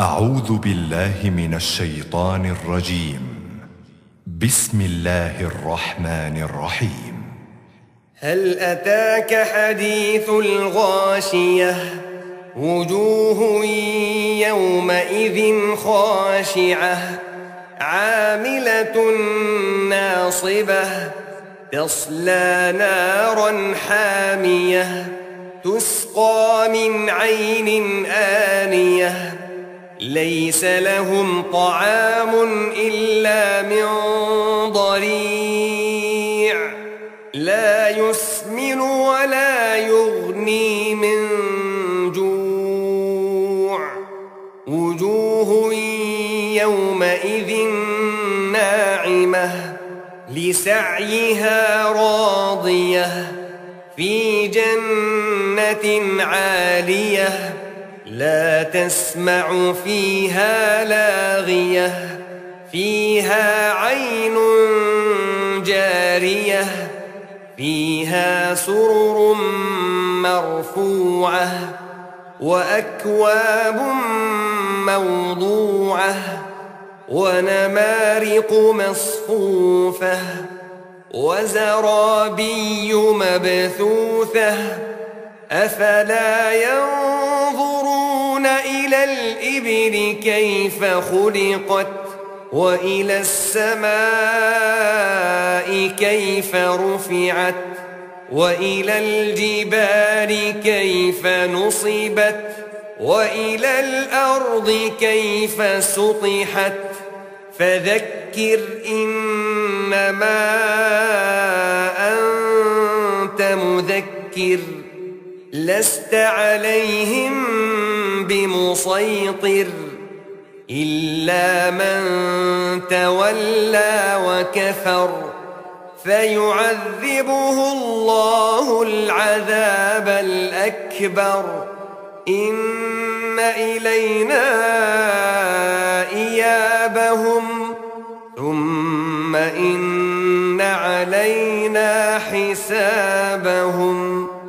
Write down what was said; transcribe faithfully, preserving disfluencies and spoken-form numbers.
أعوذ بالله من الشيطان الرجيم. بسم الله الرحمن الرحيم. هل أتاك حديث الغاشية؟ وجوه يومئذ خاشعة عاملة ناصبة تصلى نارا حامية تسقى من عين آنية ليس لهم طعام إلا من ضريع لا يسمن ولا يغني من جوع وجوه يومئذ ناعمة لسعيها راضية في جنة عالية لا تسمع فيها لاغية فيها عين جارية فيها سرر مرفوعة وأكواب موضوعة ونمارق مصفوفة وزرابي مبثوثة أفلا ينظرون إلى الإبل كيف خلقت وإلى السماء كيف رفعت وإلى الجبال كيف نصبت وإلى الأرض كيف سطحت فذكر إنما أنت مذكر لست عليهم بمسيطر إلا من تولى وكفر فيعذبه الله العذاب الأكبر إن إلينا إيابهم ثم إن علينا حسابهم.